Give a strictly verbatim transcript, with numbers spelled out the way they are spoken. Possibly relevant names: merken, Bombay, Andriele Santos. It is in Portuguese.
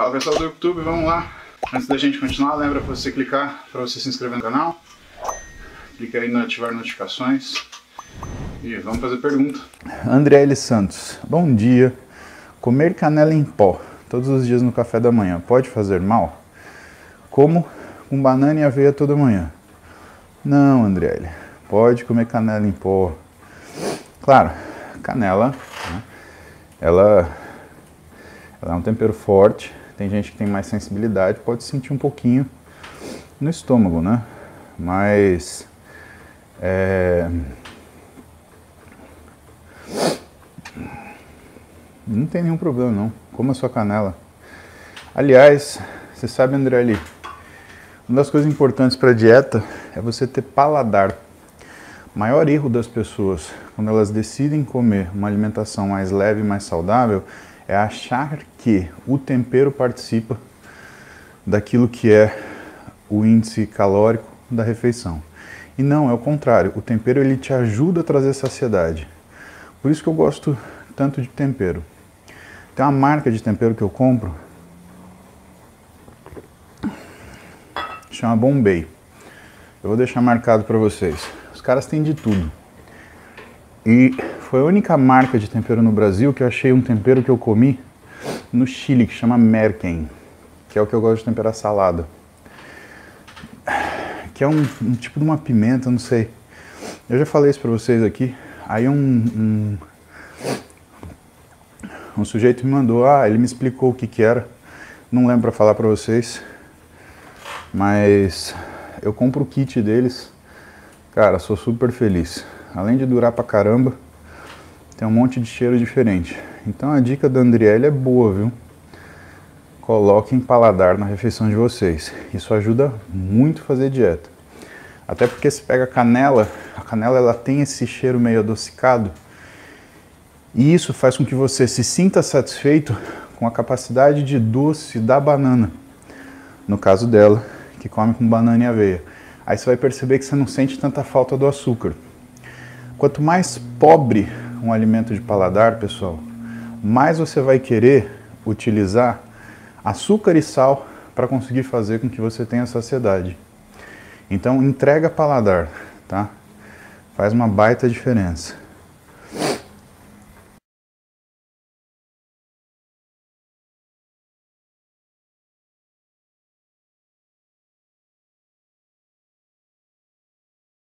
Fala pessoal do YouTube, vamos lá. Antes da gente continuar, lembra pra você clicar para você se inscrever no canal. Clica aí no ativar notificações. E vamos fazer pergunta. Andriele Santos, bom dia. Comer canela em pó todos os dias no café da manhã pode fazer mal? Como com banana e aveia toda manhã. Não, Andriele, pode comer canela em pó. Claro, canela, né, ela, ela é um tempero forte. Tem gente que tem mais sensibilidade, pode sentir um pouquinho no estômago, né? Mas é... não tem nenhum problema não. Coma a sua canela. Aliás, você sabe, Andriele, uma das coisas importantes para a dieta é você ter paladar. O maior erro das pessoas quando elas decidem comer uma alimentação mais leve e mais saudável é achar que o tempero participa daquilo que é o índice calórico da refeição. E não, é o contrário. O tempero ele te ajuda a trazer saciedade. Por isso que eu gosto tanto de tempero. Tem uma marca de tempero que eu compro, chama Bombay. Eu vou deixar marcado para vocês. Os caras têm de tudo. E foi a única marca de tempero no Brasil que eu achei um tempero que eu comi no Chile, que chama merken, que é o que eu gosto de temperar salada. Que é um, um tipo de uma pimenta, não sei. Eu já falei isso pra vocês aqui. Aí um, um, um sujeito me mandou, ah, ele me explicou o que que era. Não lembro pra falar pra vocês, mas eu compro o kit deles. Cara, sou super feliz. Além de durar pra caramba, tem um monte de cheiro diferente. Então a dica da Andriele é boa, viu? Coloquem paladar na refeição de vocês. Isso ajuda muito a fazer dieta. Até porque se pega canela, a canela ela tem esse cheiro meio adocicado. E isso faz com que você se sinta satisfeito com a capacidade de doce da banana. No caso dela, que come com banana e aveia. Aí você vai perceber que você não sente tanta falta do açúcar. Quanto mais pobre um alimento de paladar, pessoal, mais você vai querer utilizar açúcar e sal para conseguir fazer com que você tenha saciedade. Então, entrega paladar, tá? Faz uma baita diferença.